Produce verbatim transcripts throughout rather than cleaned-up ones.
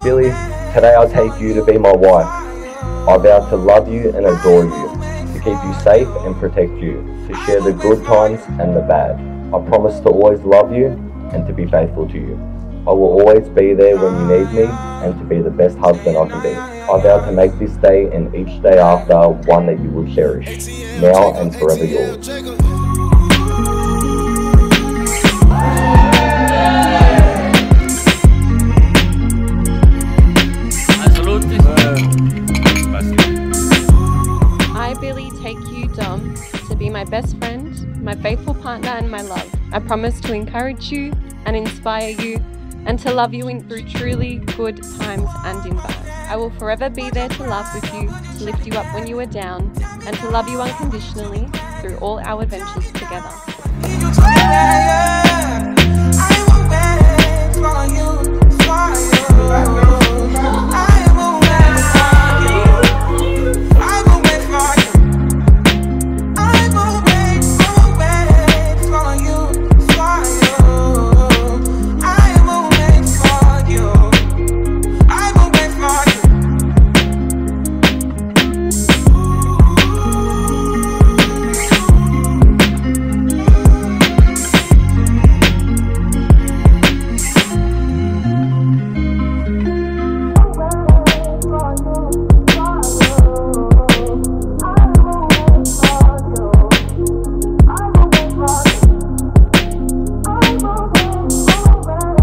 Billy, today I take you to be my wife. I vow to love you and adore you, to keep you safe and protect you, to share the good times and the bad. I promise to always love you and to be faithful to you. I will always be there when you need me and to be the best husband I can be. I vow to make this day and each day after one that you will cherish, now and forever yours. I, Billy, take you, Dom, to be my best friend, my faithful partner and my love. I promise to encourage you and inspire you, and to love you in through truly good times and in bad. I will forever be there to laugh with you, to lift you up when you are down, and to love you unconditionally through all our adventures together.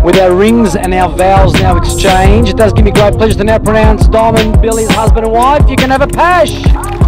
With our rings and our vows now exchanged, it does give me great pleasure to now pronounce Dom and Billy's husband and wife. You can have a pash!